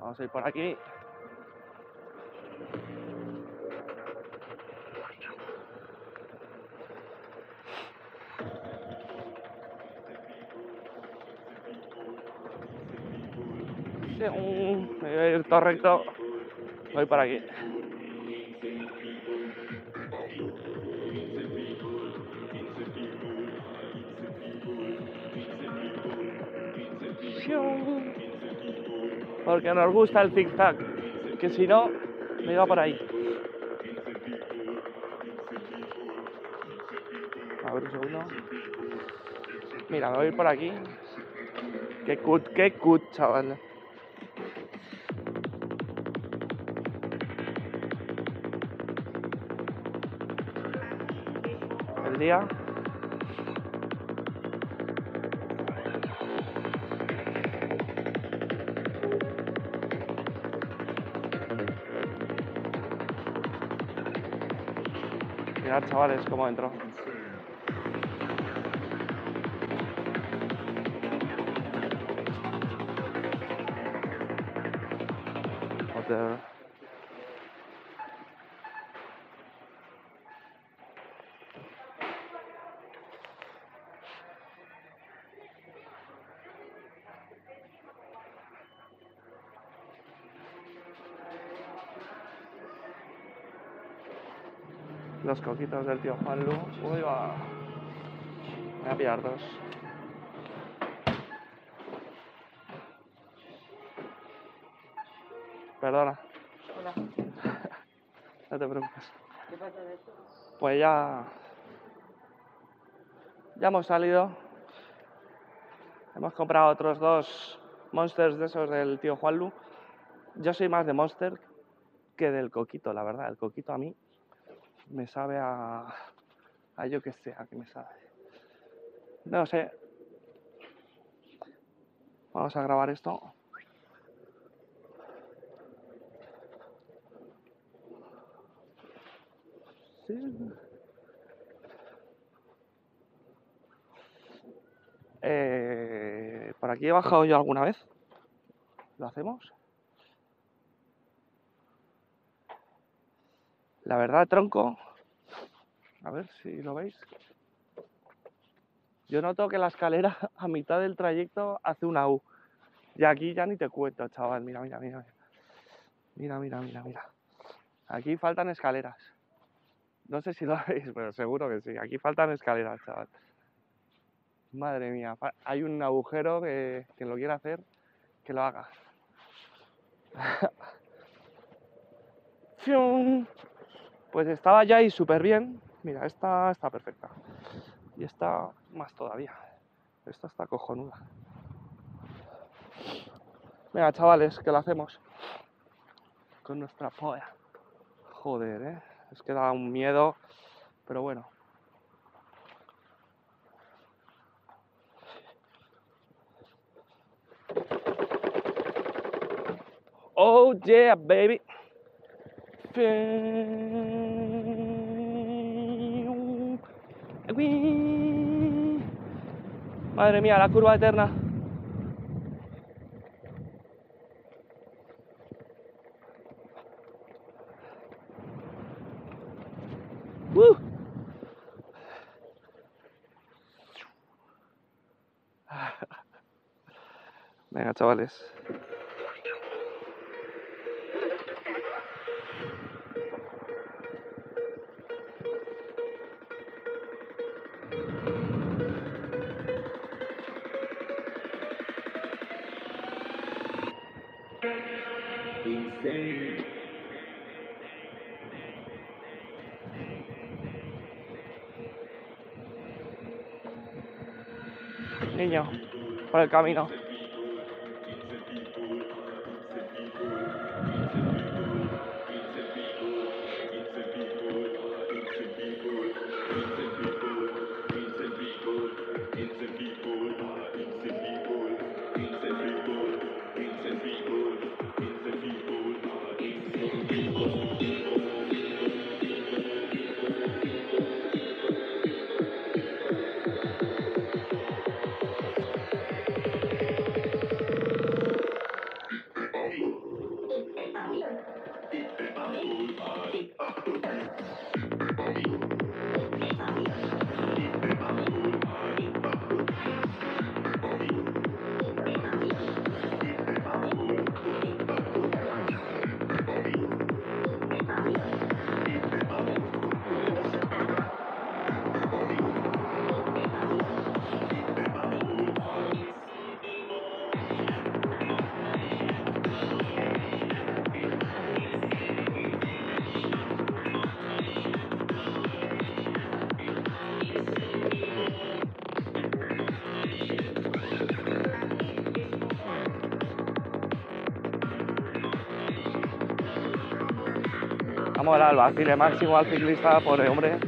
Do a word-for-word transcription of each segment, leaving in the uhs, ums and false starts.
Vamos a ir por aquí. Sí, um, voy a ir todo recto. Voy por aquí. Porque nos gusta el zigzag, que si no, me iba por ahí. A ver un segundo. Mira, me voy a ir por aquí. Qué cut, qué cut, chaval. El día. Mirad, chavales, cómo entro. Joder. Los coquitos del tío Juanlu. Uy, va. Voy a pillar dos. Perdona. Hola. No te preocupes. ¿Qué pasa de esto? Pues ya. Ya hemos salido. Hemos comprado otros dos monsters de esos del tío Juanlu. Yo soy más de monster que del coquito, la verdad. El coquito a mí me sabe a, a yo que sé, a que me sabe. No sé, Vamos a grabar esto. Sí. Eh, por aquí he bajado yo alguna vez. ¿Lo hacemos? La verdad, tronco, a ver si lo veis, yo noto que la escalera a mitad del trayecto hace una U. Y aquí ya ni te cuento, chaval. Mira, mira, mira. Mira, mira, mira, mira. Aquí faltan escaleras. No sé si lo veis, pero seguro que sí. Aquí faltan escaleras, chaval. Madre mía, hay un agujero que quien lo quiera hacer, que lo haga. ¡Fium! Pues estaba ya ahí súper bien. Mira, esta está perfecta. Y esta más todavía. Esta está cojonuda. Venga, chavales, que lo hacemos. Con nuestra polla. Joder, eh. Es que da un miedo. Pero bueno. Oh yeah, baby. Madre mía, la curva eterna. Uh. Venga, chavales. Niño, por el camino. Vamos al alba, máximo al ciclista, pobre hombre.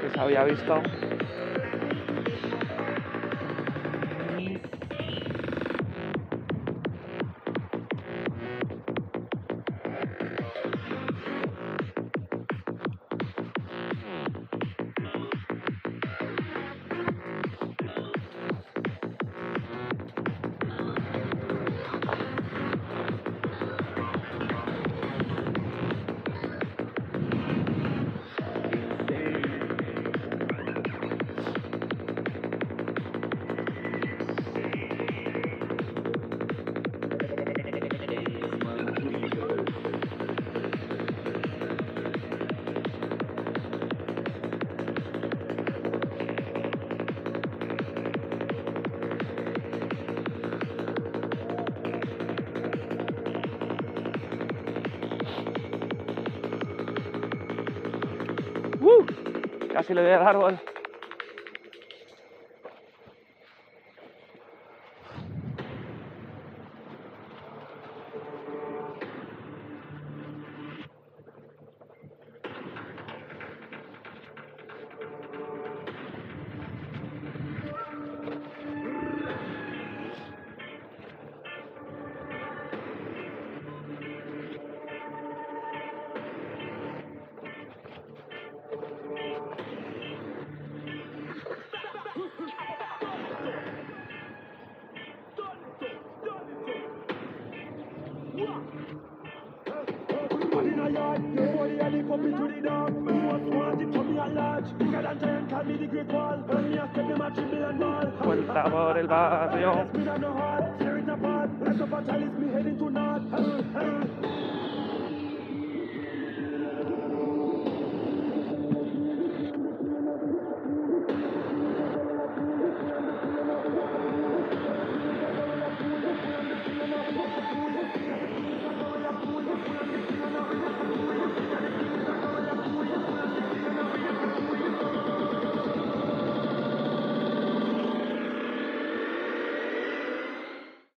Que se había visto. Casi le doy al árbol. yard. The holy alley come into the dark. Me want want it for me at large. Bigger than giant, call me the Great Wall. And me a step in my triple ball. Cuenta por el barrio. Tear it apart. Like a fatalist, me heading to north.